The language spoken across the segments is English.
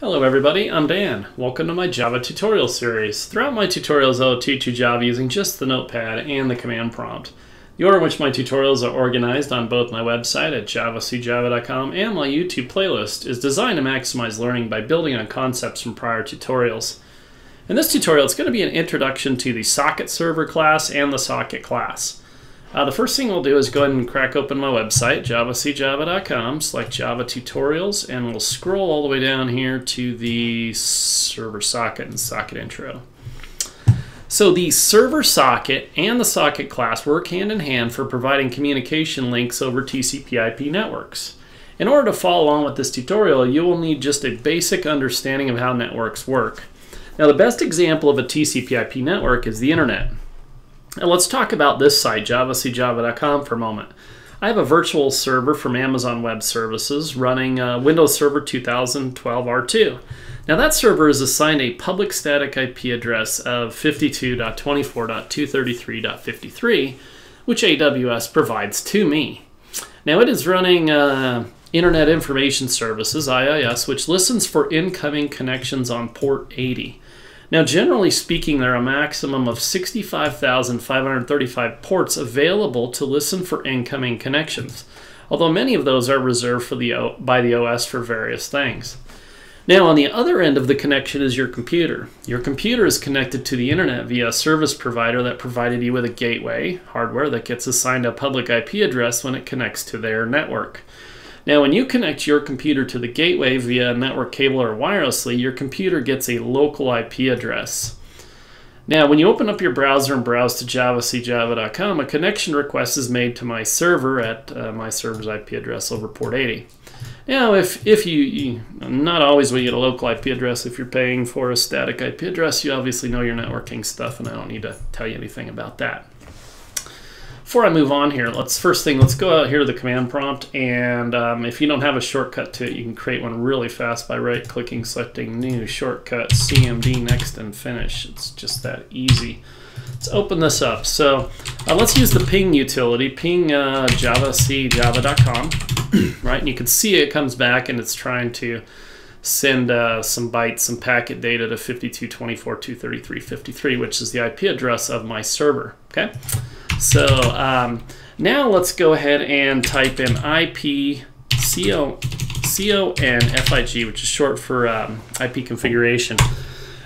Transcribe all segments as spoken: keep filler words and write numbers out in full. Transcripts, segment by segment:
Hello everybody, I'm Dan. Welcome to my Java tutorial series. Throughout my tutorials, I'll teach you Java using just the notepad and the command prompt. The order in which my tutorials are organized on both my website at Java C Java dot com and my YouTube playlist is designed to maximize learning by building on concepts from prior tutorials. In this tutorial, it's going to be an introduction to the socket server class and the socket class. Uh, the first thing we'll do is go ahead and crack open my website, Java C Java dot com, select Java Tutorials, and we'll scroll all the way down here to the server socket and socket intro. So the server socket and the socket class work hand in hand for providing communication links over T C P I P networks. In order to follow along with this tutorial, you will need just a basic understanding of how networks work. Now, the best example of a T C P I P network is the internet. Now let's talk about this site, Java C Java dot com, for a moment. I have a virtual server from Amazon Web Services running uh, Windows Server two thousand twelve R two. Now that server is assigned a public static I P address of fifty-two dot twenty-four dot two thirty-three dot fifty-three, which A W S provides to me. Now it is running uh, Internet Information Services, I I S, which listens for incoming connections on port eighty. Now, generally speaking, there are a maximum of sixty-five thousand five hundred thirty-five ports available to listen for incoming connections, although many of those are reserved for the o by the O S for various things. Now, on the other end of the connection is your computer. Your computer is connected to the internet via a service provider that provided you with a gateway hardware that gets assigned a public I P address when it connects to their network. Now, when you connect your computer to the gateway via network cable or wirelessly, your computer gets a local I P address. Now, when you open up your browser and browse to Java C Java dot com, a connection request is made to my server at uh, my server's I P address over port eighty. Now, if, if you, you, not always will you get a local I P address. If you're paying for a static I P address, you obviously know your networking stuff, and I don't need to tell you anything about that. Before I move on here, let's first thing, let's go out here to the command prompt, and um, if you don't have a shortcut to it, you can create one really fast by right-clicking, selecting New Shortcut, C M D, Next, and Finish. It's just that easy. Let's open this up. So uh, let's use the ping utility, ping uh, Java C Java dot com, right? And you can see it comes back, and it's trying to send uh, some bytes, some packet data to fifty-two dot twenty-four dot two thirty-three dot fifty-three, which is the I P address of my server, okay? So um, now let's go ahead and type in I P C O N F I G, which is short for um, I P configuration.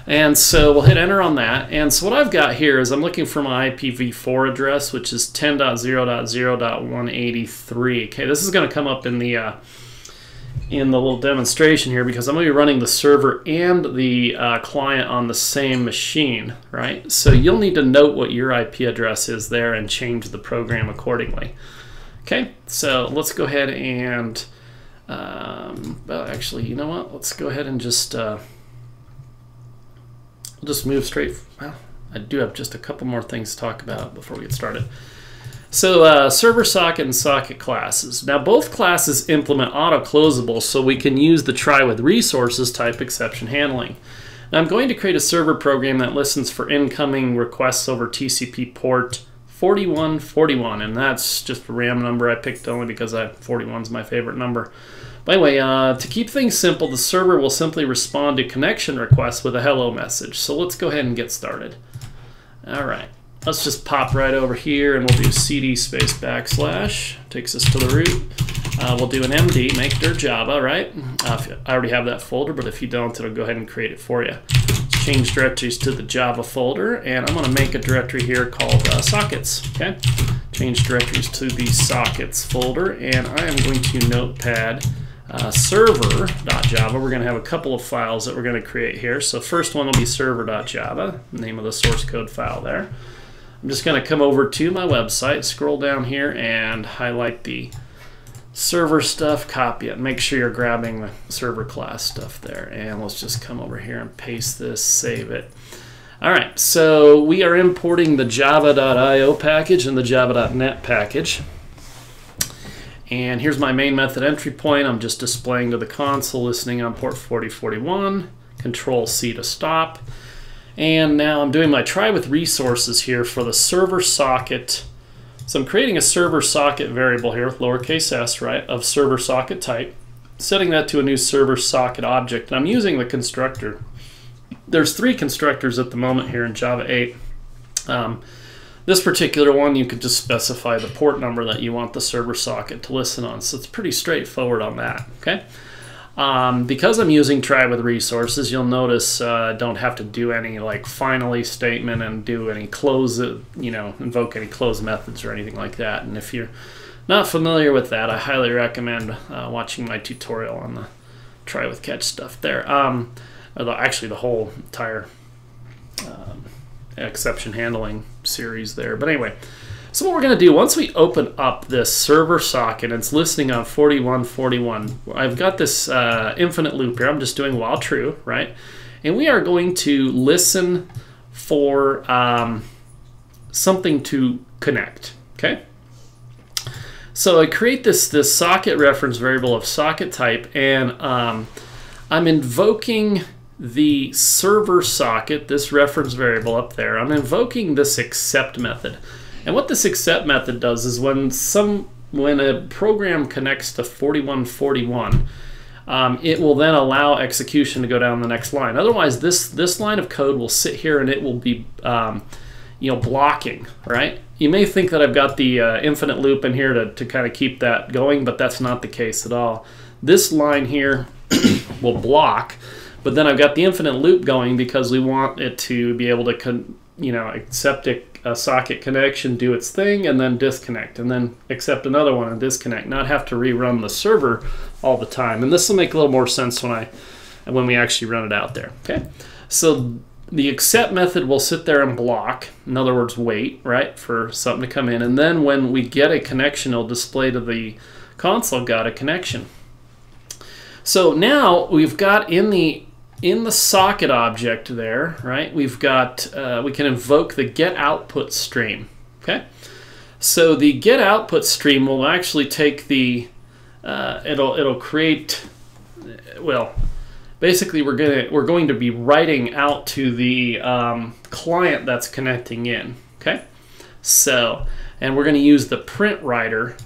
And so we'll hit enter on that. And so what I've got here is I'm looking for my I P v four address, which is ten dot zero dot zero dot one eighty-three. Okay, this is going to come up in the uh, in the little demonstration here because I'm going to be running the server and the uh, client on the same machine, right? So you'll need to note what your I P address is there and change the program accordingly. Okay, so let's go ahead and, um, well, actually, you know what? Let's go ahead and just, uh, we'll just move straight. Well, I do have just a couple more things to talk about before we get started. So uh, server socket and socket classes. Now both classes implement AutoCloseable, so we can use the try with resources type exception handling. Now I'm going to create a server program that listens for incoming requests over T C P port forty-one forty-one, and that's just a RAM number I picked only because forty-one is my favorite number. By the way, uh, to keep things simple, the server will simply respond to connection requests with a hello message. So let's go ahead and get started. All right. Let's just pop right over here and we'll do cd space backslash, takes us to the root. Uh, we'll do an md, make dir Java, right? Uh, I already have that folder, but if you don't, it'll go ahead and create it for you. Change directories to the Java folder, and I'm gonna make a directory here called uh, sockets, okay? Change directories to the sockets folder, and I am going to notepad uh, server dot java. We're gonna have a couple of files that we're gonna create here. So first one will be server dot java, name of the source code file there. I'm just going to come over to my website, scroll down here, and highlight the server stuff, copy it. Make sure you're grabbing the server class stuff there. And let's just come over here and paste this, save it. All right, so we are importing the java dot i o package and the java dot net package. And here's my main method entry point. I'm just displaying to the console, listening on port forty forty-one, control C to stop. And now I'm doing my try with resources here for the server socket. So I'm creating a server socket variable here with lowercase s, right, of server socket type. setting that to a new server socket object, and I'm using the constructor. There's three constructors at the moment here in Java eight. Um, this particular one, you could just specify the port number that you want the server socket to listen on, so it's pretty straightforward on that, okay? Um, because I'm using try with resources, you'll notice uh, I don't have to do any like finally statement and do any close, you know, invoke any close methods or anything like that. And if you're not familiar with that, I highly recommend uh, watching my tutorial on the try with catch stuff there. Um, actually, the whole entire um, exception handling series there. But anyway, so what we're going to do, once we open up this server socket, it's listening on forty-one forty-one. I've got this uh, infinite loop here. I'm just doing while true, right? And we are going to listen for um, something to connect, okay? So I create this, this socket reference variable of socket type, and um, I'm invoking the server socket, this reference variable up there. I'm invoking this accept method. And what this accept method does is when some when a program connects to forty-one forty-one, um, it will then allow execution to go down the next line. Otherwise, this this line of code will sit here and it will be um, you know, blocking, right? You may think that I've got the uh, infinite loop in here to, to kind of keep that going, but that's not the case at all. This line here will block, but then I've got the infinite loop going because we want it to be able to con you know, accept it. A socket connection, do its thing, and then disconnect, and then accept another one and disconnect, not have to rerun the server all the time. And this will make a little more sense when I when we actually run it out there. Okay, so the accept method will sit there and block, in other words wait, right, for something to come in, and then when we get a connection, it'll display to the console got a connection. So now we've got in the in the socket object there, right, we've got, uh, we can invoke the get output stream, okay? So the get output stream will actually take the, uh, it'll, it'll create, well, basically we're gonna, we're going to be writing out to the um, client that's connecting in, okay? So, and we're gonna use the print writer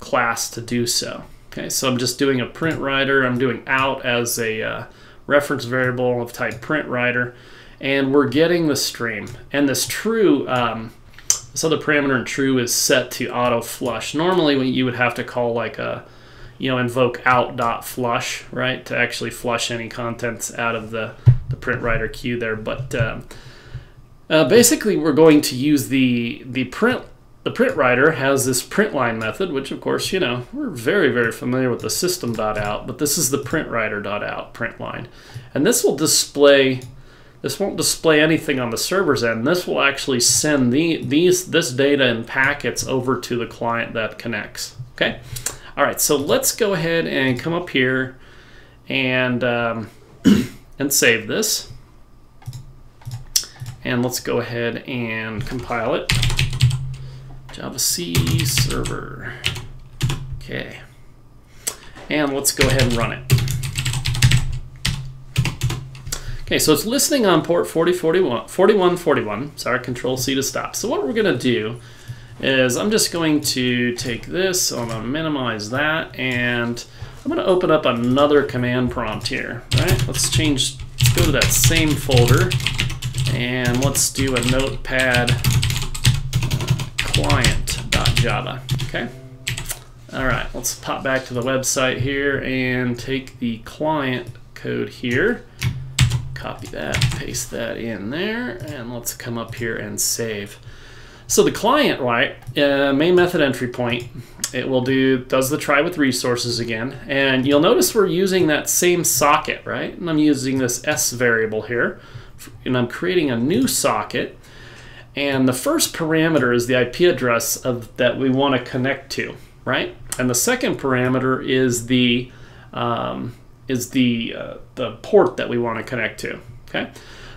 class to do so, okay? So I'm just doing a print writer, I'm doing out as a, uh, reference variable of type print writer, and we're getting the stream. And this true, um, this other parameter in true is set to auto flush. Normally, you would have to call like a, you know, invoke out dot flush, right, to actually flush any contents out of the the print writer queue there. But um, uh, basically, we're going to use the the print. The print writer has this print line method, which of course, you know, we're very, very familiar with the system.out, but this is the print writer.out print line. And this will display, this won't display anything on the server's end. This will actually send the, these, this data in packets over to the client that connects, okay? All right, so let's go ahead and come up here and, um, and save this. And let's go ahead and compile it. Java C server, okay, and let's go ahead and run it. Okay, so it's listening on port forty-one forty-one, sorry, control C to stop. So what we're gonna do is I'm just going to take this, so I'm gonna minimize that, and I'm gonna open up another command prompt here, right? Let's change, go to that same folder, and let's do a notepad client.java, okay? All right, let's pop back to the website here and take the client code here, copy that, paste that in there, and let's come up here and save. So the client, right, uh, main method entry point, it will do, does the try with resources again, and you'll notice we're using that same socket, right? And I'm using this S variable here, and I'm creating a new socket. And the first parameter is the I P address of that we want to connect to, right? And the second parameter is the um, is the uh, the port that we want to connect to. Okay,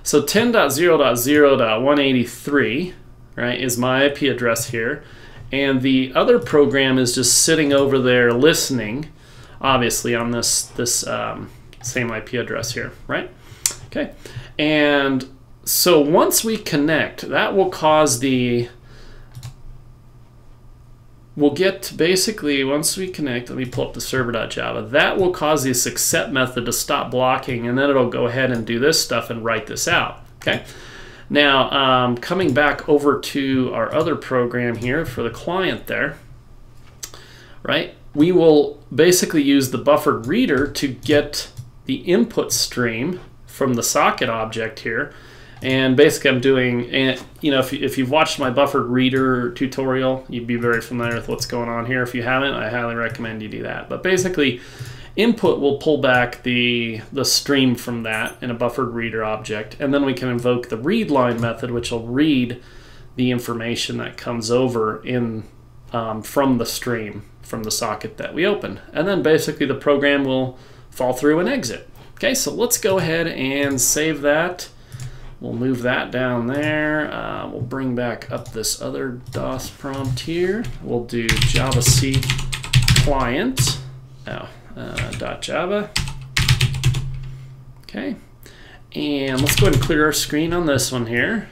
so ten dot zero dot zero dot one eighty-three, right, is my I P address here, and the other program is just sitting over there listening, obviously on this this um, same I P address here, right? Okay, and so once we connect, that will cause the we'll get basically, once we connect, let me pull up the server.java, that will cause the accept method to stop blocking, and then it'll go ahead and do this stuff and write this out, okay? Now, um, coming back over to our other program here for the client there, right? We will basically use the buffered reader to get the input stream from the socket object here. And basically I'm doing, and you know, if, if you've watched my buffered reader tutorial, you'd be very familiar with what's going on here. If you haven't, I highly recommend you do that. But basically, input will pull back the, the stream from that in a buffered reader object, and then we can invoke the readLine method, which will read the information that comes over in um, from the stream, from the socket that we open. And then basically the program will fall through and exit. Okay, so let's go ahead and save that. We'll move that down there. Uh, we'll bring back up this other DOS prompt here. We'll do Java C client, oh, uh, dot Java. Okay, and let's go ahead and clear our screen on this one here.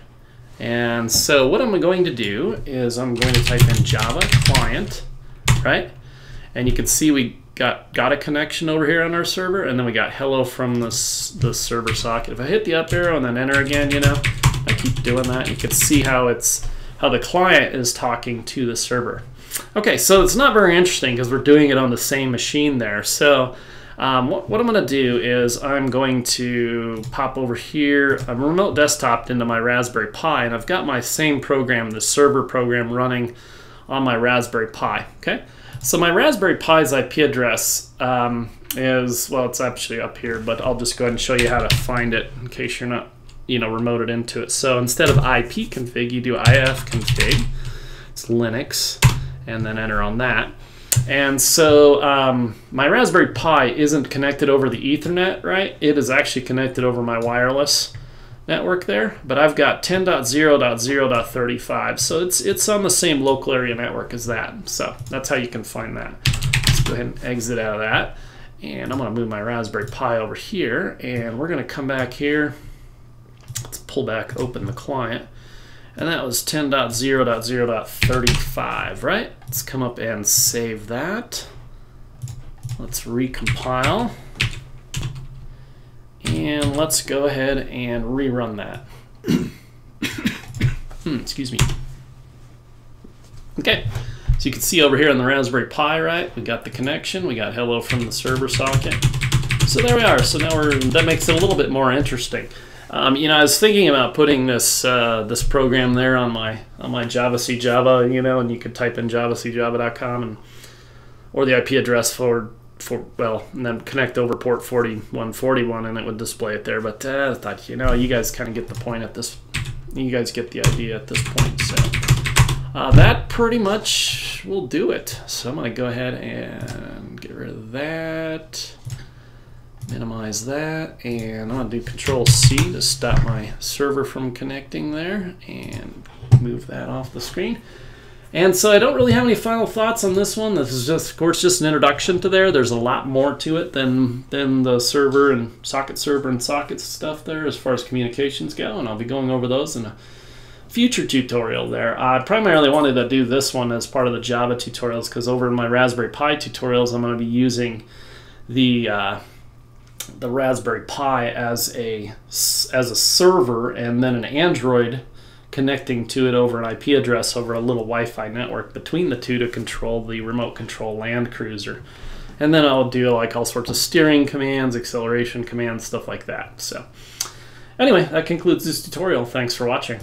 And so what I'm going to do is I'm going to type in Java client, right? And you can see we got got a connection over here on our server, and then we got hello from this the server socket. If I hit the up arrow and then enter again, you know, I keep doing that. You can see how it's how the client is talking to the server. Okay, so it's not very interesting because we're doing it on the same machine there. So um, what, what I'm going to do is I'm going to pop over here. I'm remote desktoped into my Raspberry Pi, and I've got my same program, the server program, running on my Raspberry Pi. Okay. So my Raspberry Pi's I P address um, is, well, it's actually up here, but I'll just go ahead and show you how to find it in case you're not, you know, remoted into it. So instead of ipconfig, you do ifconfig, it's Linux, and then enter on that. And so um, my Raspberry Pi isn't connected over the Ethernet, right? It is actually connected over my wireless network there, but I've got ten dot zero dot zero dot thirty-five, so it's it's on the same local area network as that. So that's how you can find that. Let's go ahead and exit out of that, and I'm going to move my Raspberry Pi over here, and we're going to come back here. Let's pull back open the client, and that was ten dot zero dot zero dot thirty-five, right? Let's come up and save that. Let's recompile. And let's go ahead and rerun that. hmm, excuse me. Okay, so you can see over here on the Raspberry Pi, right? We got the connection, we got hello from the server socket. So there we are. So now we're, that makes it a little bit more interesting. Um, you know, I was thinking about putting this uh, this program there on my on my Java C Java, you know, and you could type in Java C Java dot com and or the I P address for. For, well, and then connect over port forty-one forty-one, and it would display it there. But uh, I thought, you know, you guys kind of get the point at this. You guys get the idea at this point. So uh, that pretty much will do it. So I'm going to go ahead and get rid of that, minimize that, and I'm going to do Control C to stop my server from connecting there, and move that off the screen. And so I don't really have any final thoughts on this one. This is just, of course, just an introduction to there. There's a lot more to it than, than the server and socket server and sockets stuff there as far as communications go, and I'll be going over those in a future tutorial there. I primarily wanted to do this one as part of the Java tutorials because over in my Raspberry Pi tutorials, I'm going to be using the, uh, the Raspberry Pi as a, as a server and then an Android connecting to it over an I P address over a little Wi-Fi network between the two to control the remote control Land Cruiser. And then I'll do like all sorts of steering commands, acceleration commands, stuff like that. So anyway, that concludes this tutorial. Thanks for watching.